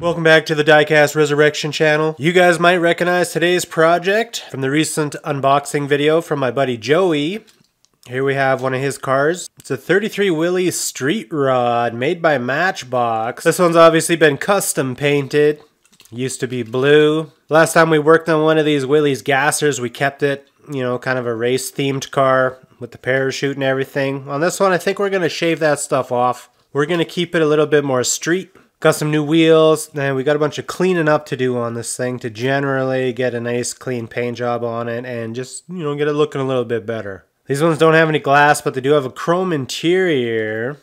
Welcome back to the Diecast Resurrection channel. You guys might recognize today's project from the recent unboxing video from my buddy Joey. Here we have one of his cars. It's a 33 Willys street rod made by Matchbox. This one's obviously been custom painted. Used to be blue. Last time we worked on one of these Willys gassers, we kept it, you know, kind of a race themed car with the parachute and everything. On this one, I think we're gonna shave that stuff off. We're gonna keep it a little bit more street. Got some new wheels, and we got a bunch of cleaning up to do on this thing to generally get a nice clean paint job on it and just, you know, get it looking a little bit better. These ones don't have any glass, but they do have a chrome interior.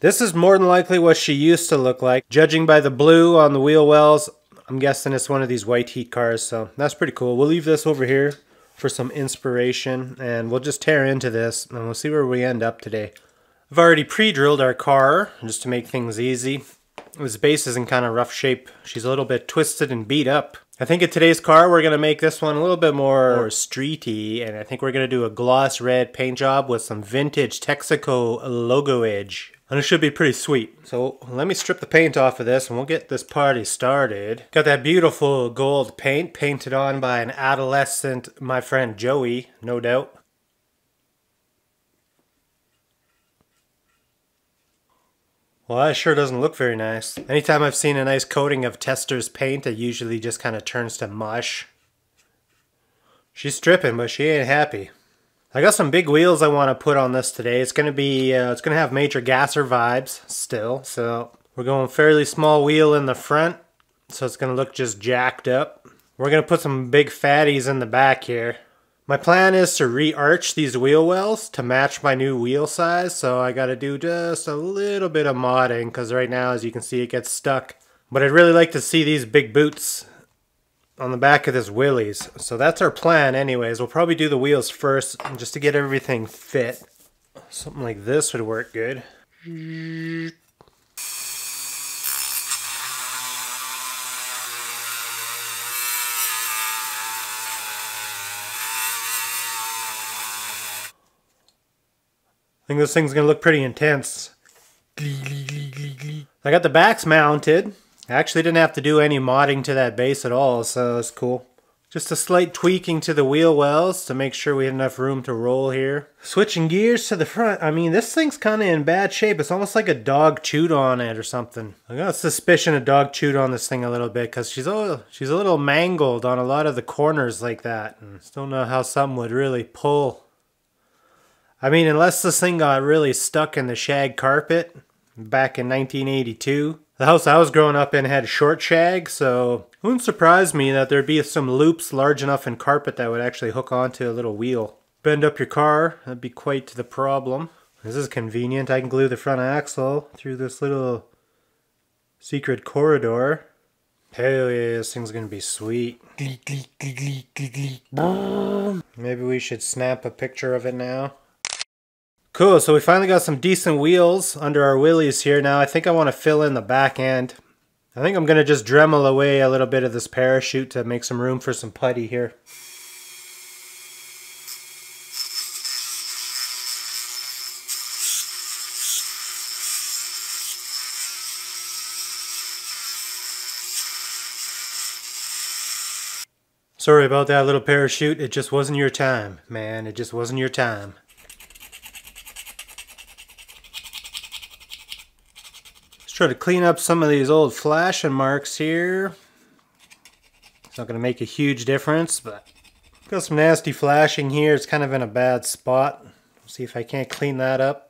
This is more than likely what she used to look like. Judging by the blue on the wheel wells, I'm guessing it's one of these white heat cars, so that's pretty cool. We'll leave this over here for some inspiration, and we'll just tear into this, and we'll see where we end up today. I've already pre-drilled our car, just to make things easy. This base is in kind of rough shape. She's a little bit twisted and beat up. I think in today's car, we're going to make this one a little bit more streety, and I think we're going to do a gloss red paint job with some vintage Texaco logo edge. And it should be pretty sweet. So let me strip the paint off of this and we'll get this party started. Got that beautiful gold paint painted on by an adolescent, my friend Joey, no doubt. Well, that sure doesn't look very nice. Anytime I've seen a nice coating of Tester's paint, it usually just kind of turns to mush. She's stripping, but she ain't happy. I got some big wheels I want to put on this today. It's going to be, it's going to have major gasser vibes still. So we're going fairly small wheel in the front. So it's going to look just jacked up. We're going to put some big fatties in the back here. My plan is to re-arch these wheel wells to match my new wheel size, so I gotta do just a little bit of modding, because right now, as you can see, it gets stuck. But I'd really like to see these big boots on the back of this Willys. So that's our plan anyways. We'll probably do the wheels first, just to get everything fit. Something like this would work good. I think this thing's gonna look pretty intense. I got the backs mounted. I actually didn't have to do any modding to that base at all, so that's cool. Just a slight tweaking to the wheel wells to make sure we had enough room to roll here. Switching gears to the front. I mean, this thing's kind of in bad shape. It's almost like a dog chewed on it or something. I got a suspicion a dog chewed on this thing a little bit because she's a little mangled on a lot of the corners like that. And I just don't know how something would really pull. I mean, unless this thing got really stuck in the shag carpet back in 1982. The house I was growing up in had short shag, so it wouldn't surprise me that there'd be some loops large enough in carpet that would actually hook onto a little wheel. Bend up your car, that'd be quite the problem. This is convenient. I can glue the front axle through this little secret corridor. Hell yeah, this thing's gonna be sweet. Maybe we should snap a picture of it now. Cool, so we finally got some decent wheels under our Willys here. Now I think I want to fill in the back end. I think I'm going to just Dremel away a little bit of this parachute to make some room for some putty here. Sorry about that little parachute, it just wasn't your time, man. It just wasn't your time. Try to clean up some of these old flashing marks here. It's not going to make a huge difference, but got some nasty flashing here. It's kind of in a bad spot. See if I can't clean that up.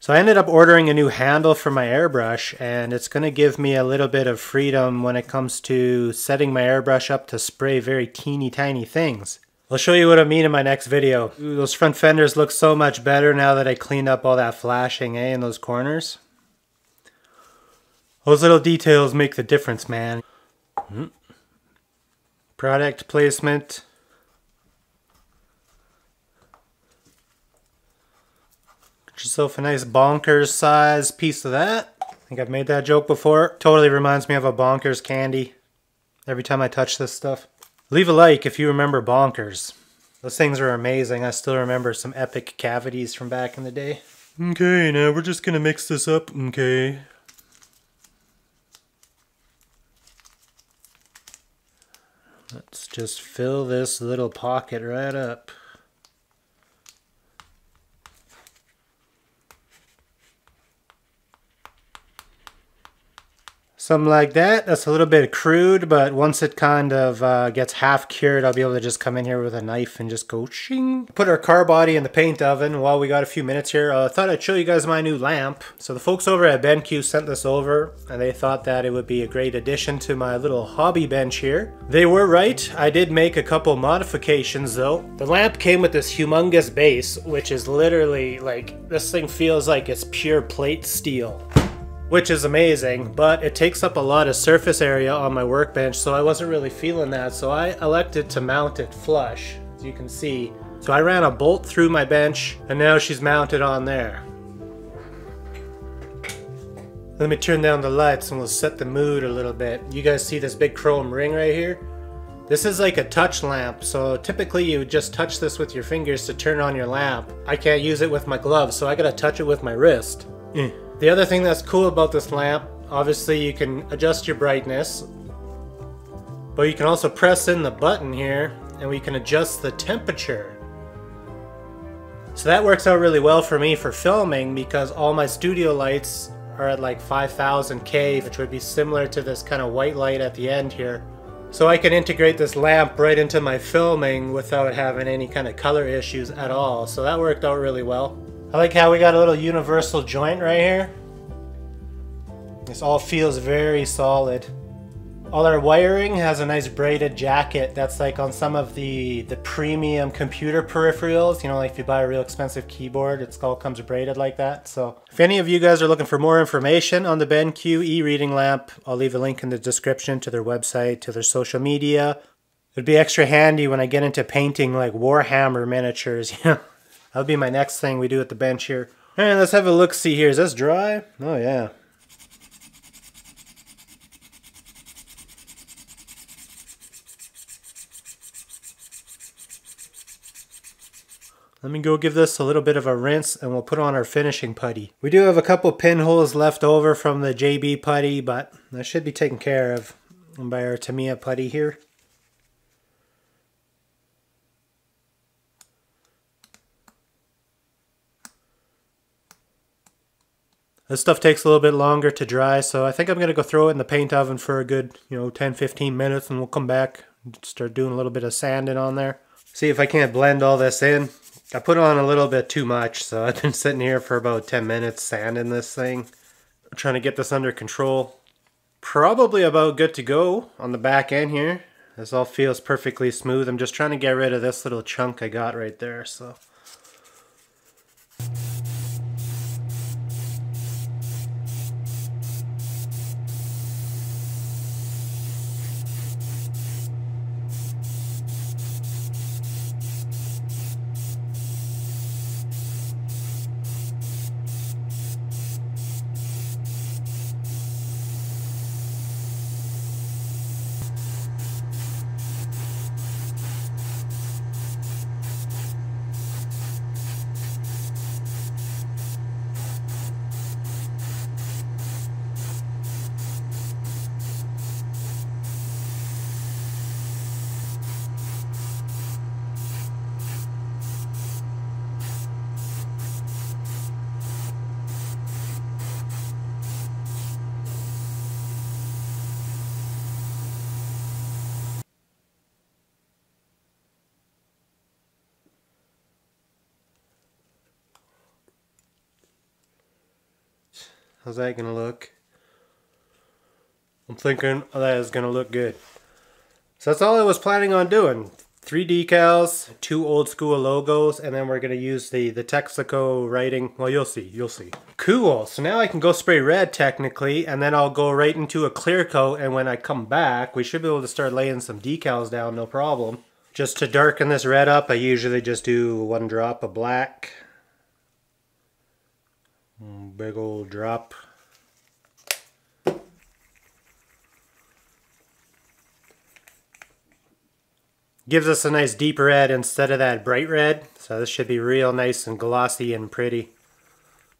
So I ended up ordering a new handle for my airbrush, and it's going to give me a little bit of freedom when it comes to setting my airbrush up to spray very teeny tiny things. I'll show you what I mean in my next video. Ooh, those front fenders look so much better now that I cleaned up all that flashing, in those corners. Those little details make the difference, man. Product placement. Get yourself a nice bonkers size piece of that. I think I've made that joke before. Totally reminds me of a bonkers candy every time I touch this stuff. Leave a like if you remember bonkers. Those things are amazing. I still remember some epic cavities from back in the day. Okay, now we're just gonna mix this up, okay. Let's just fill this little pocket right up. Something like that. That's a little bit crude, but once it kind of gets half cured, I'll be able to just come in here with a knife and just go shing. Put our car body in the paint oven while we got a few minutes here. I thought I'd show you guys my new lamp. So the folks over at BenQ sent this over, and they thought that it would be a great addition to my little hobby bench here. They were right. I did make a couple modifications though. The lamp came with this humongous base, which is literally like, this thing feels like it's pure plate steel, which is amazing, but it takes up a lot of surface area on my workbench, so I wasn't really feeling that, so I elected to mount it flush, as you can see. So I ran a bolt through my bench, and now she's mounted on there. Let me turn down the lights and we'll set the mood a little bit. You guys see this big chrome ring right here? This is like a touch lamp, so typically you would just touch this with your fingers to turn on your lamp. I can't use it with my gloves, so I gotta touch it with my wrist. The other thing that's cool about this lamp, obviously you can adjust your brightness, but you can also press in the button here and we can adjust the temperature. So that works out really well for me for filming, because all my studio lights are at like 5000K, which would be similar to this kind of white light at the end here. So I can integrate this lamp right into my filming without having any kind of color issues at all. So that worked out really well. I like how we got a little universal joint right here. This all feels very solid. All our wiring has a nice braided jacket that's like on some of the premium computer peripherals. You know, like if you buy a real expensive keyboard, it all comes braided like that. So if any of you guys are looking for more information on the BenQ e-reading lamp, I'll leave a link in the description to their website, to their social media. It'd be extra handy when I get into painting like Warhammer miniatures, you know. That'll be my next thing we do at the bench here. And let's have a look-see here. Is this dry? Oh yeah. Let me go give this a little bit of a rinse and we'll put on our finishing putty. We do have a couple pinholes left over from the JB putty, but that should be taken care of by our Tamiya putty here. This stuff takes a little bit longer to dry, so I think I'm going to go throw it in the paint oven for a good, you know, 10-15 minutes, and we'll come back and start doing a little bit of sanding on there. See if I can't blend all this in. I put on a little bit too much, so I've been sitting here for about 10 minutes sanding this thing. I'm trying to get this under control. Probably about good to go on the back end here. This all feels perfectly smooth. I'm just trying to get rid of this little chunk I got right there, so... How's that gonna look? I'm thinking that is gonna look good. So that's all I was planning on doing. 3 decals, 2 old school logos, and then we're gonna use the Texaco writing. Well, you'll see, you'll see. Cool, so now I can go spray red technically, and then I'll go right into a clear coat, and when I come back, we should be able to start laying some decals down, no problem. Just to darken this red up, I usually just do 1 drop of black. big old drop. Gives us a nice deep red instead of that bright red. So this should be real nice and glossy and pretty.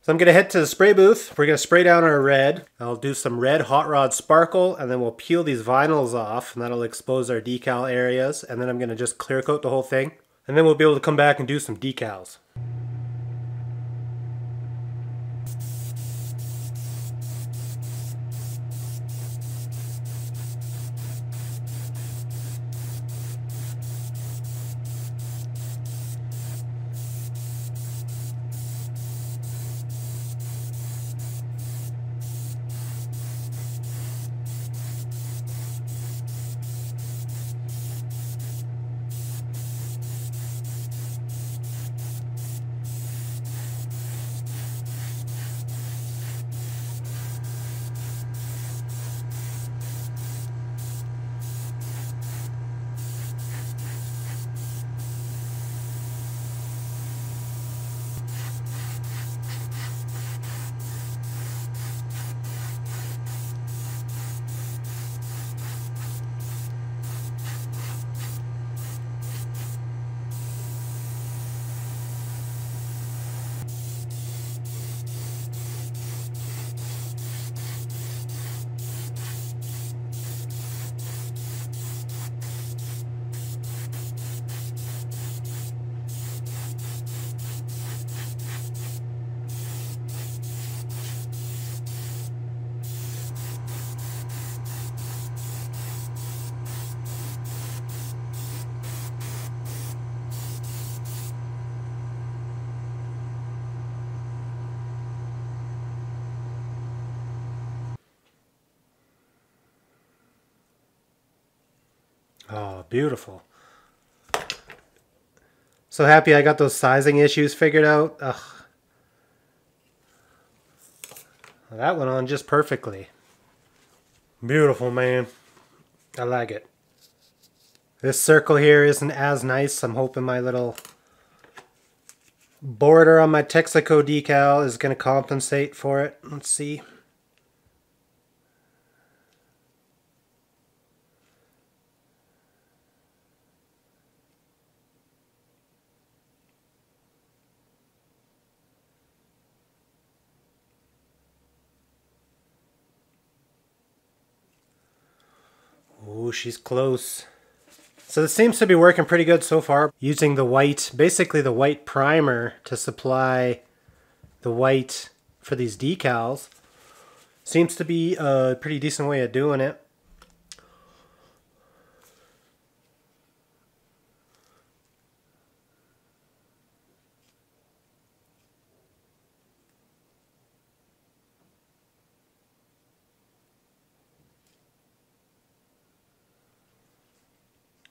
So I'm going to head to the spray booth. We're going to spray down our red. I'll do some red hot rod sparkle, and then we'll peel these vinyls off, and that'll expose our decal areas. And then I'm going to just clear coat the whole thing. And then we'll be able to come back and do some decals. Oh, beautiful. So happy I got those sizing issues figured out. Ugh. That went on just perfectly. Beautiful, man. I like it. This circle here isn't as nice. I'm hoping my little border on my Texaco decal is going to compensate for it. Let's see. Ooh, she's close. So this seems to be working pretty good so far. Using the white, basically the white primer to supply the white for these decals. Seems to be a pretty decent way of doing it.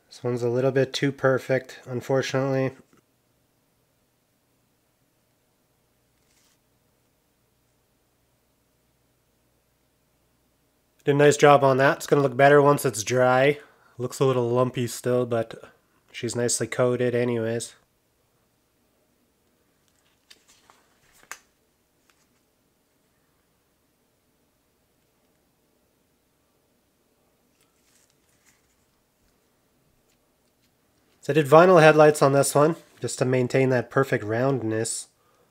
This one's a little bit too perfect, unfortunately. Did a nice job on that. It's going to look better once it's dry. Looks a little lumpy still, but she's nicely coated anyways. So I did vinyl headlights on this one, just to maintain that perfect roundness.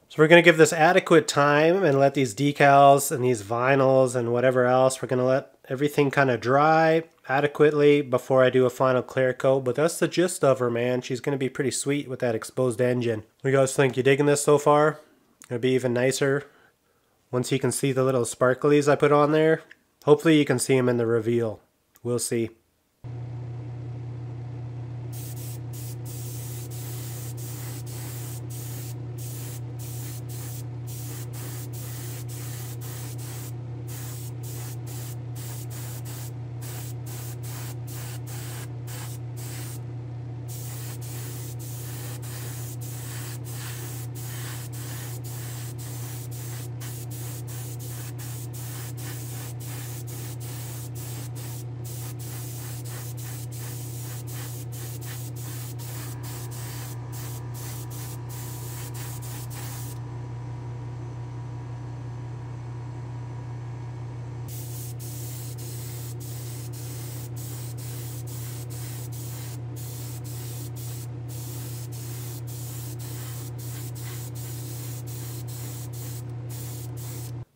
So we're going to give this adequate time and let these decals and these vinyls and whatever else, we're going to let everything kind of dry adequately before I do a final clear coat. But that's the gist of her, man. She's going to be pretty sweet with that exposed engine. What do you guys think? You digging this so far? It'll be even nicer once you can see the little sparklies I put on there. Hopefully you can see them in the reveal. We'll see.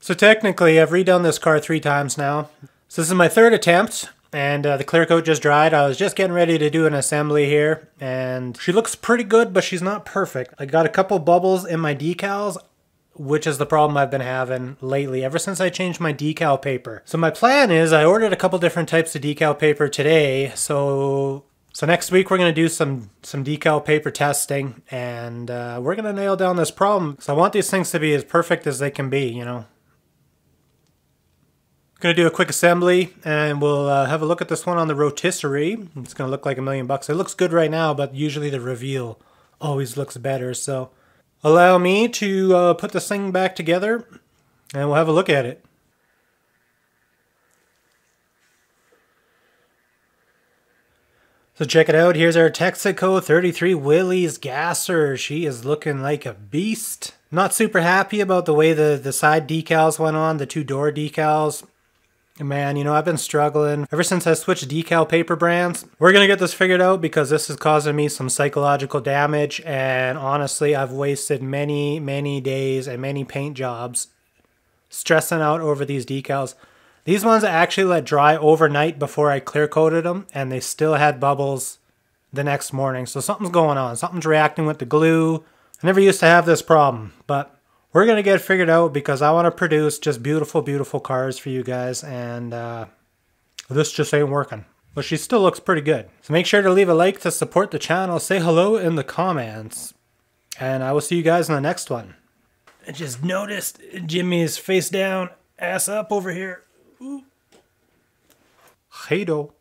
So technically, I've redone this car 3 times now. So this is my 3rd attempt, and the clear coat just dried. I was just getting ready to do an assembly here, and she looks pretty good, but she's not perfect. I got a couple bubbles in my decals, which is the problem I've been having lately, ever since I changed my decal paper. So my plan is, I ordered a couple different types of decal paper today, so next week we're gonna do some decal paper testing, and we're gonna nail down this problem, because I want these things to be as perfect as they can be, you know. Gonna do a quick assembly, and we'll have a look at this one on the rotisserie. It's gonna look like $1,000,000. It looks good right now, but usually the reveal always looks better, so allow me to put this thing back together, and we'll have a look at it. So check it out. Here's our Texaco 33 Willys gasser. She is looking like a beast. Not super happy about the way the side decals went on, the 2-door decals. Man, you know, I've been struggling ever since I switched decal paper brands. We're gonna get this figured out, because this is causing me some psychological damage, and honestly, I've wasted many, many days and many paint jobs stressing out over these decals. These ones I actually let dry overnight before I clear coated them, and they still had bubbles the next morning. So something's going on. Something's reacting with the glue. I never used to have this problem, but we're going to get it figured out, because I want to produce just beautiful, beautiful cars for you guys, and this just ain't working. But she still looks pretty good. So make sure to leave a like to support the channel. Say hello in the comments, and I will see you guys in the next one. I just noticed Jimmy's face down, ass up over here. Ooh. Hey-do.